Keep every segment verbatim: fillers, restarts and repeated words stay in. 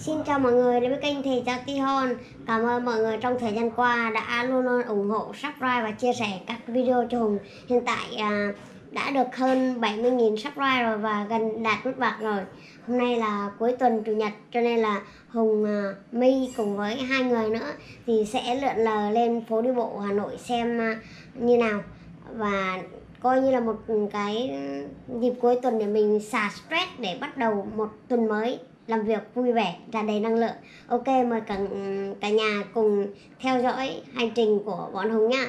Xin chào mọi người đến với kênh Thầy Giáo Tí Hon. Cảm ơn mọi người trong thời gian qua đã luôn luôn ủng hộ, subscribe và chia sẻ các video cho Hùng. Hiện tại à, đã được hơn bảy mươi nghìn subscribe rồi và gần đạt nút bạc rồi. Hôm nay là cuối tuần Chủ nhật cho nên là Hùng, à, My cùng với hai người nữa thì sẽ lượn lờ lên phố đi bộ Hà Nội xem à, như nào. Và coi như là một cái dịp cuối tuần để mình xả stress để bắt đầu một tuần mới làm việc vui vẻ, tràn đầy năng lượng. Ok, mời cả, cả nhà cùng theo dõi hành trình của bọn Hùng nhá.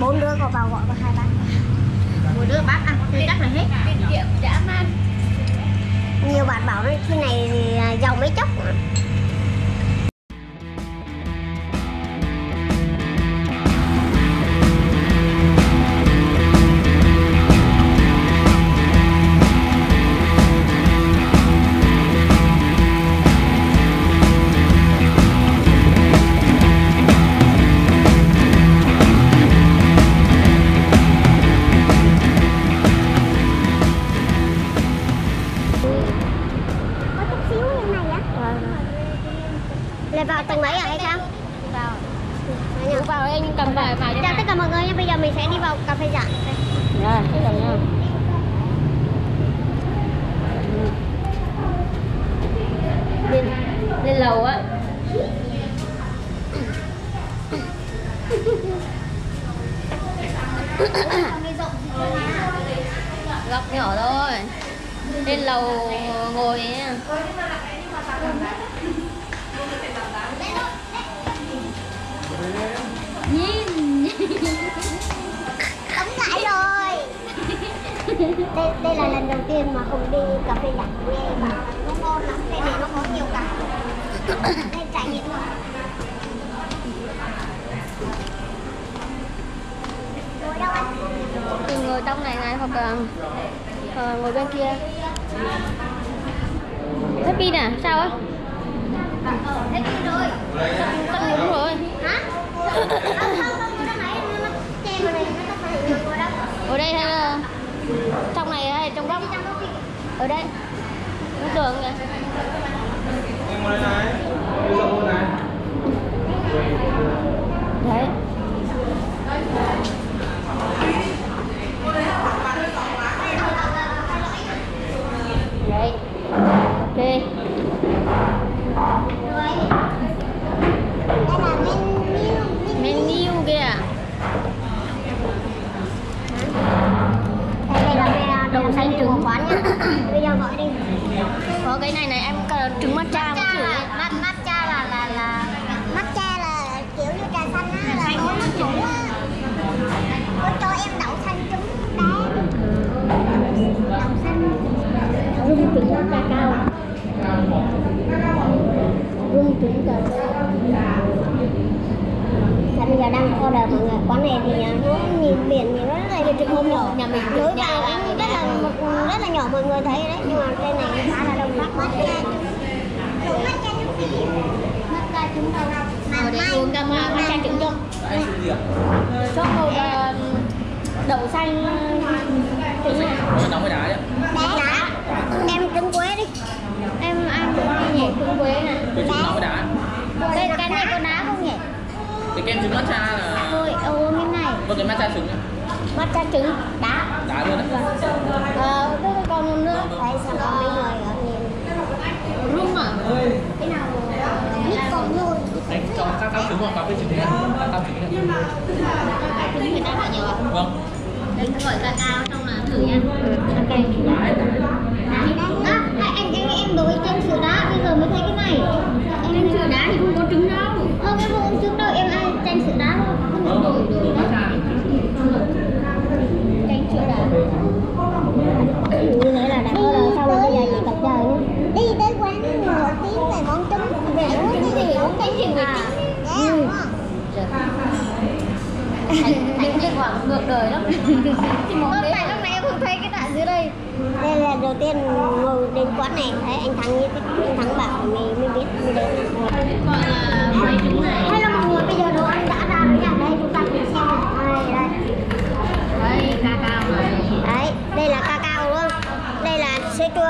Bốn đứa có vào gọi vào hai bát, một đứa bát ăn thì chắc là hết, tiết kiệm dã man. Nhiều bạn bảo đấy, thế này thì giàu mấy chốc. Vào tầng mấy ạ hay sao? Vào. Ừ, vào anh cầm vào. vào Chào tất cả mọi người nhé. Bây giờ mình sẽ đi vào cà phê dạng. Rồi, cái đồng nha. Lên, lên lầu á. Góc nhỏ thôi. Lên lầu ngồi ấy. Tắm lại rồi. Đây, đây là lần đầu tiên mà Hùng đi cà phê đặc của em mà nó ngon lắm, đây này nó có nhiều cả. Đây trải nghiệm rồi. Ngồi đâu anh? Thì ngồi trong này này hoặc là à, ngồi bên kia. Hết pin à? Sao á? Hết pin rồi. Tắt ngủ rồi. Hả? Ở đây hay là trong này hay trong góc? Ở đây nó đường kìa. Đấy. Đấy. Ok. Bây giờ gọi đi. Có cái này này em trứng matcha. Matcha là là là matcha là kiểu như trà xanh á, là có nước chủ á. Có cho em đậu xanh trứng đá. Đậu xanh. Rung trứng trà cao. Rung trứng trà cao. Bây giờ đang order mọi người, quán này thì nó nhìn biển thì nó trường hôn rồi. Nhà mình được nhà là rất là rất là nhỏ, mọi người thấy đấy, nhưng mà cái này người ta là đông bắc mất ra mất ra chút gì, mất ra chúng đâu mà để uống cam hoa mất ra trứng không, sốt một đậu xanh trứng đóng cái đá đấy, đá em trứng quế đi, em ăn nhẹ trứng quế này, trứng đóng cái đá, cái cái này có đá không nhỉ? Cái kem trứng matcha là thôi, ô cái này, có cái matcha trứng. Matcha trứng đá. Đá luôn đấy. Ờ, cái con nữa. Tại sao con mấy người ở nhìn rung à? Cái nào biết còn luôn. Anh cho các các trứng hoặc các cái trứng này, các các trứng này. Nhưng mà trứng Việt Nam họ nhiều ạ. Vâng. Đấy gọi ca cao xong là thử nha. Ok. À, anh anh em đối trên sữa đá bây giờ mới thấy cái này. Em sữa đá thì không có trứng đâu. Không, em không trứng đâu, em ăn chanh sữa đá thôi. Không đổi đổi đó. Ngược đời lắm. Tại lúc nãy em không thấy cái đoạn dưới đây. Đây là đầu tiên ngồi đến quán này thấy anh Thắng như anh Thắng bảo mình mới biết mình đến. Gọi là mấy trứng này. Hay là mọi người bây giờ đồ ăn đã ra rồi nha. Đây chúng ta cùng xem này đây. Đây cacao này. Đấy, đây là cacao đúng không? Đây là sữa chua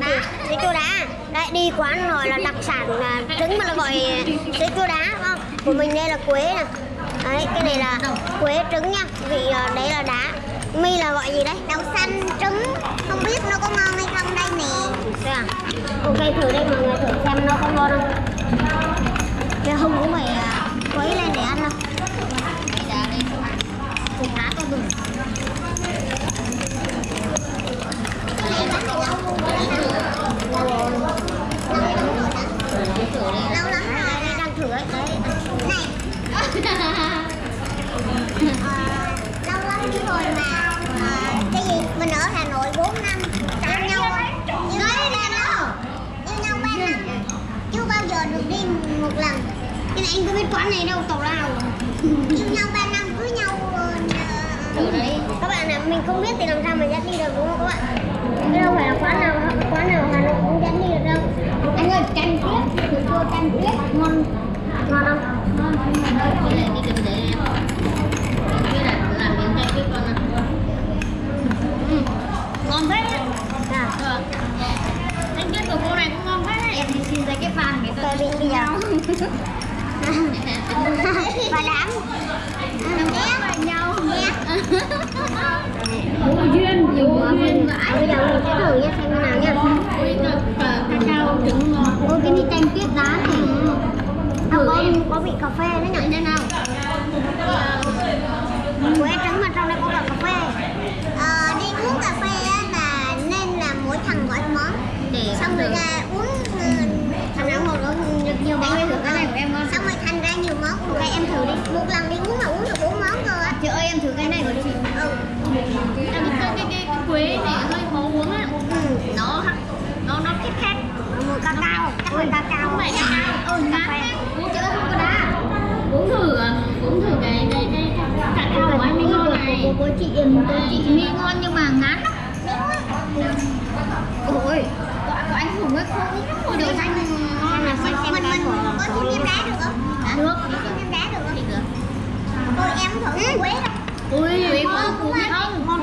đá, sữa chua đá. Đấy đi quán hỏi là đặc sản trứng mà là gọi sữa chua đá không? Của mình đây là quế này. Đấy, cái này là quế trứng nha, vì uh, đấy là đá. My là gọi gì đấy? Đậu xanh trứng, không biết nó có ngon hay không đây nè. À? Ok thử đây mọi người, thử xem nó có ngon không. Cái hông cũng phải uh, quấy lên để ăn đâu. Cục đá con đường. Lâu lắm rồi đây đang thử đấy. Này. À, lâu lắm rồi mà à, cái gì mình ở Hà Nội bốn năm yêu nhau yêu nhau yêu nhau ba năm chưa bao giờ được đi một lần. Cái này anh có biết quán này đâu, tàu lao yêu nhau ba năm cưới nhau uh, đấy. Các bạn là mình không biết thì làm sao mà dám đi được đúng không các bạn? Cái đâu phải là quán nào quán nào Hà Nội cũng dám đi được đâu. Anh ơi canh tuyết, thử chua canh tuyết ngon ngon không? Ngon. Cái này đi cầm để em. Cái này làm miếng canh tuyết con ạ. Ừ. Ngon thế. Dạ. Được. Canh tuyết của cô này cũng ngon thế. Em đi xin ra cái bàn người ta bị bây giờ. Và đám. Đám với nhau nhé. Vô duyên, vô duyên vãi. Bây giờ mình sẽ thử nha, xem như nào nha. Cacao trứng ngon. Ôi cái này canh tuyết đá thì có, có vị cà phê nữa nhỉ? Đây nào? Quế trứng mà trong đây có cả cà phê. Ờ, đi uống cà phê là nên là mỗi thằng gọi món. Để xong rồi ra uống thằng nào một được nhiều món. Em thử cái này của em không? Xong rồi thành ra nhiều món. Một cái em thử đi. Một lần đi uống mà uống được bốn món cơ. Chị ơi em thử cái này của chị. Ừ. Em cái cái cái quế này hơi khó uống á. Ừ. Nó nó nó thích khác. Mùi cacao. Mùi cacao. Không phải cacao. Ừ, cà phê. Uống thử, uống thử cái cái cái cacao của anh Minh ngon này. Của cô chị của chị Minh ngon nhưng mà ngán lắm. Ôi, của anh Hùng ấy khô lắm. Đậu xanh ngon là mình mình có thêm nem đá được không? Được. Thêm nem đá được không? Được. Tôi em thử quế đâu. Ui, quế không ngon.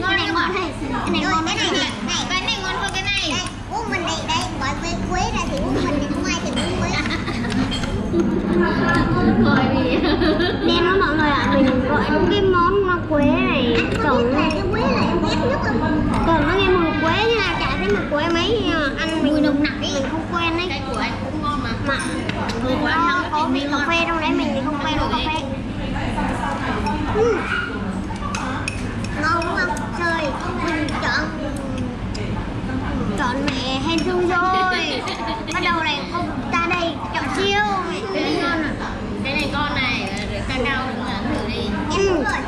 Ngon này ngon này. Cái này ngon cái này này. Cái này ngon hơn cái này. Đây, uống mình đây đây gọi với quế ra thì uống mình thì không ai thì uống quế. Rồi vì nem đó mọi người ạ, à, mình gọi cái món nó quế này trồng này. Cái quế này em ghét nhất luôn. Còn nó nghe mùi quế như là chả thấy mùi quế mấy nhưng mà ăn mùi nồng nặc ấy mình không quen đấy. Cái của anh cũng ngon mà. Mà người nó có vị cà phê trong đấy mình thì không quen cà phê. Ừ. Ngon đúng không? Trời, mình chọn chọn mẹ hên xui rồi. Bắt đầu này không ta đây chọn siêu. Cái này con này cacao đúng là thử đi. Em đúng rồi.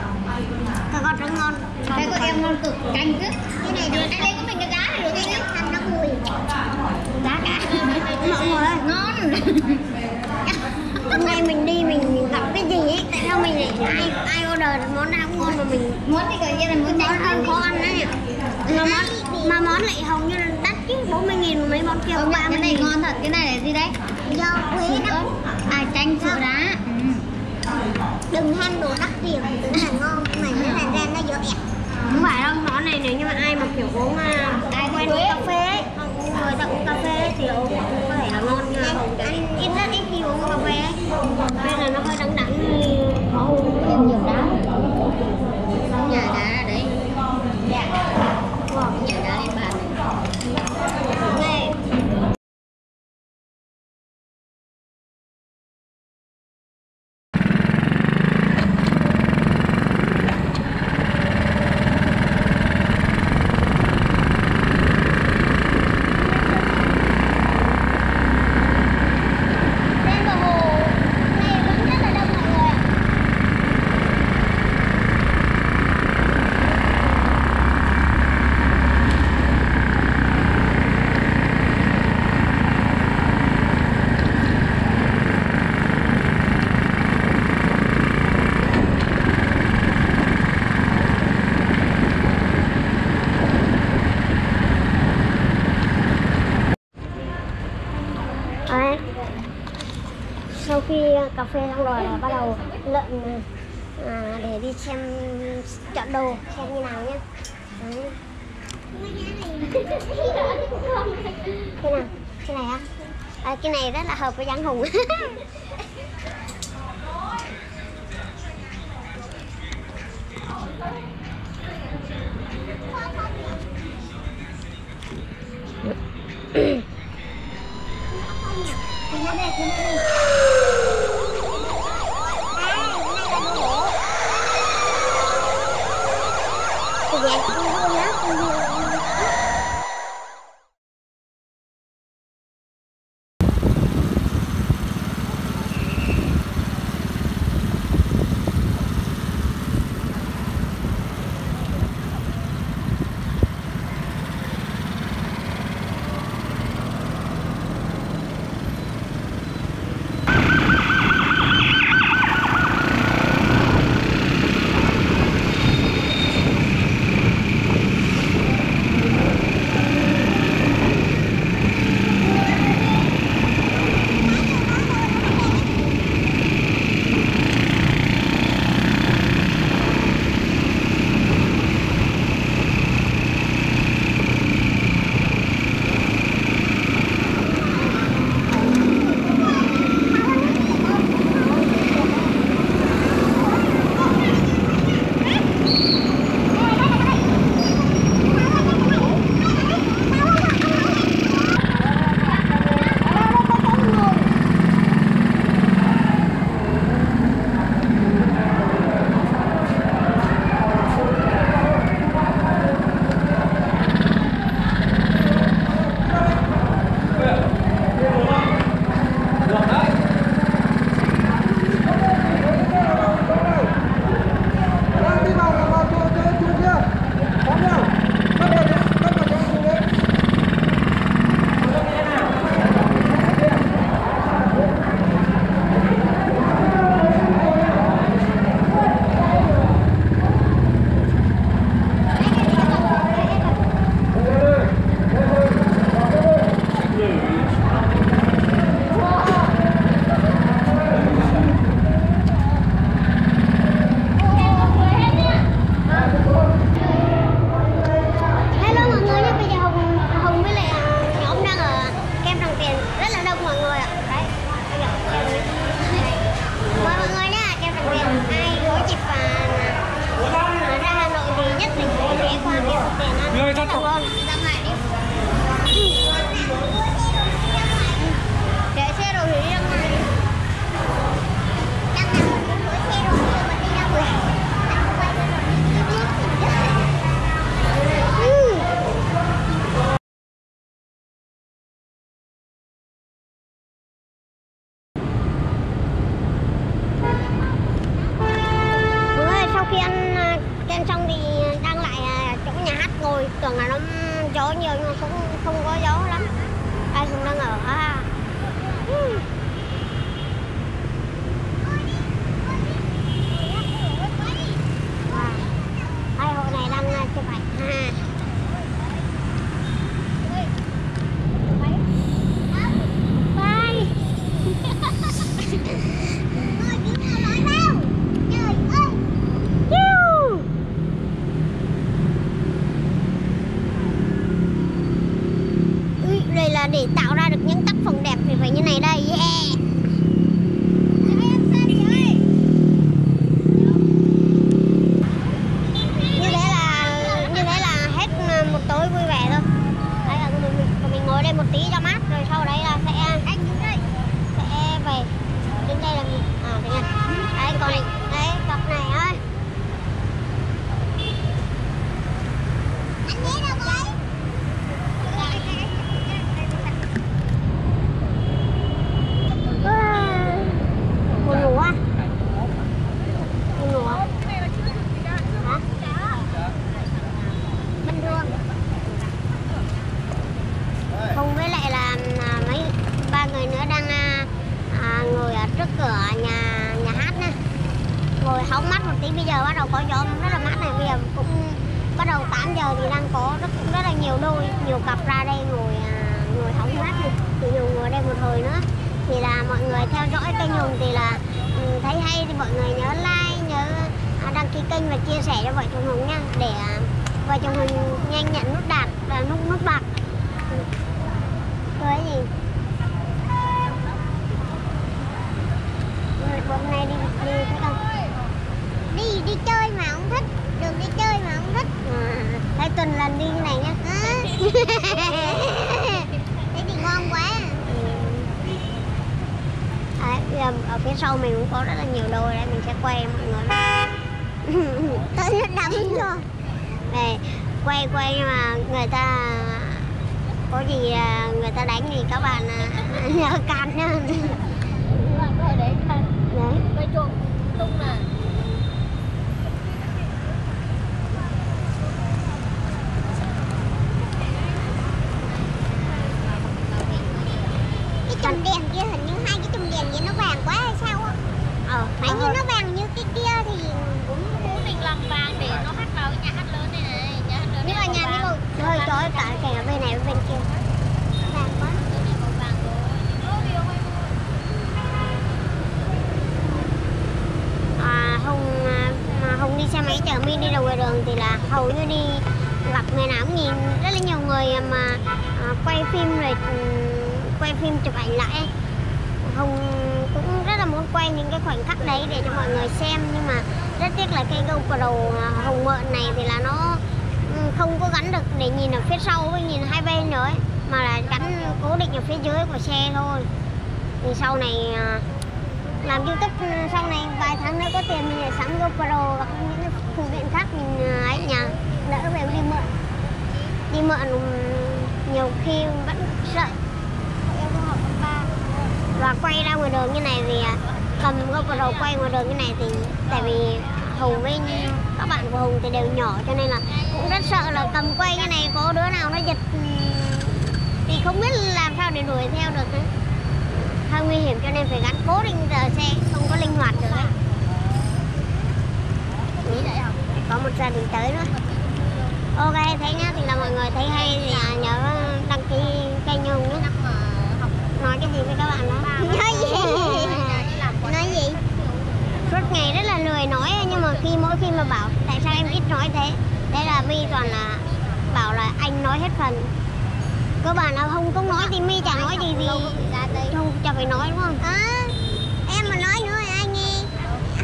Cacao rất ngon. Cái của em ngon cực, canh cực. Cái này được. Cái này của mình cái giá này được chứ. Ăn nó mùi. Giá cả. Mọi người ơi, ngon. Hôm nay mình đi mình gặp cái gì ấy, tại sao mình lại ai ai order món nào cũng ngon mà mình muốn thì gần như là muốn đánh hơn khó ăn đấy mà món mà món lại hồng như là đắt chứ, bốn mươi nghìn mấy món kia. Ông bạn cái này ngon thật, cái này là gì đấy? Rau Huế đó. À, chanh sữa đá. Đừng ăn đồ đắt tiền, đừng ăn ngon, cái này mới thành ra nó dở ẹt. Không phải đâu, món này nếu như mà ai mà kiểu uống ai quen uống cà phê ấy, người ta uống cà phê thì uống có thể là ngon như là hồng đấy. Ăn ít rất ít khi uống cà phê ấy. Nên là nó hơi đắng đắng thì khó uống thêm nhiều đá. Nhà đá đấy. Dạ. Nhà đá lên bàn này. Sau khi cà phê xong rồi là bắt đầu lượn à, để đi xem chọn đồ xem như nào nhé. Đấy. Cái nào? Cái này á? À, cái này rất là hợp với dáng hùng. để tạo ra được những tác phẩm đẹp thì phải như này đây. Yeah. Như thế là như thế là hết một tối vui vẻ thôi. Đấy là mình, mình ngồi đây một tí cho mát rồi sau đấy là sẽ sẽ về đến đây là mình à, đấy còn đấy cặp này ơi. Bây giờ bắt đầu có gió rất là mát này, bây giờ cũng bắt đầu tám giờ thì đang có rất rất là nhiều đôi, nhiều cặp ra đây ngồi ngồi hóng mát này. Thì Nhung ngồi đây một hồi nữa thì là mọi người theo dõi kênh Nhung thì là thấy hay thì mọi người nhớ like, nhớ đăng ký kênh và chia sẻ cho vợ chồng Hùng nha, để vợ chồng Hùng nhanh nhận nút đạt và nút nút bạc. Cái gì? Hôm nay đi đi thấy không? Đi đi chơi mà không thích, đừng đi chơi mà không thích. Đây à, tuần lần đi như này nhá. À. Thế thì ngon quá. À, ở phía sau mình cũng có rất là nhiều đôi đây, mình sẽ quay mọi người. Tới nó đắm rồi. Để quay quay nhưng mà người ta có gì người ta đánh thì các bạn nhớ can nhá. Đấy. Đấy. Tung là đèn kia hình như hai cái chùm đèn vậy nó vàng quá hay sao á? Ờ, phải như nó vàng như cái kia thì cũng muốn mình làm vàng để nó hát vào cái nhà hát lớn này này, nhà hát lớn. Nhưng mà nhà này trời ơi, trời tại kẻ bên này bên kia. Vàng quá. À, Hùng mà Hùng đi xe máy chở Min đi đầu ngoài đường thì là hầu như đi gặp người nào cũng nhìn rất là nhiều người mà à, quay phim rồi quay phim chụp ảnh lại. Hùng cũng rất là muốn quay những cái khoảnh khắc đấy để cho mọi người xem, nhưng mà rất tiếc là cái GoPro Hùng mượn này thì là nó không có gắn được để nhìn ở phía sau với nhìn hai bên nữa ấy, mà là gắn cố định ở phía dưới của xe thôi. Thì sau này làm YouTube, sau này vài tháng nữa có tiền mình để sắm GoPro và những phụ kiện khác mình ấy nhà, đỡ về đi mượn. Đi mượn nhiều khi vẫn sợ. Và quay ra ngoài đường như này thì cầm GoPro quay ngoài đường như này thì tại vì Hùng với các bạn của Hùng thì đều nhỏ cho nên là cũng rất sợ là cầm quay như này có đứa nào nó giật thì không biết làm sao để đuổi theo được nữa. Hơi nguy hiểm cho nên phải gắn cố định giờ xe, không có linh hoạt được đấy. Có một gia đình tới nữa. Ok, thấy nhá, thì là mọi người thấy hay thì nhớ đăng ký kênh Hùng nhé. Nói cái gì với các bạn đó? Nói gì? Nói gì? Suốt ngày rất là lười nói, nhưng mà khi mỗi khi mà bảo tại sao em ít nói thế, đây là My toàn là bảo là anh nói hết phần. Các bạn nào không có nói thì My chẳng nói gì thì không chẳng phải nói đúng không? À, em mà nói nữa là anh nghe.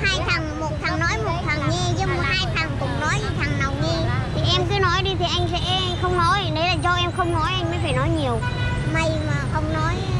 Hai thằng, một thằng nói một thằng nghe, chứ một hai thằng cùng nói thì thằng nào nghe. Thì em cứ nói đi thì anh sẽ không nói. Đấy là do em không nói anh mới phải nói nhiều. May mà không nói.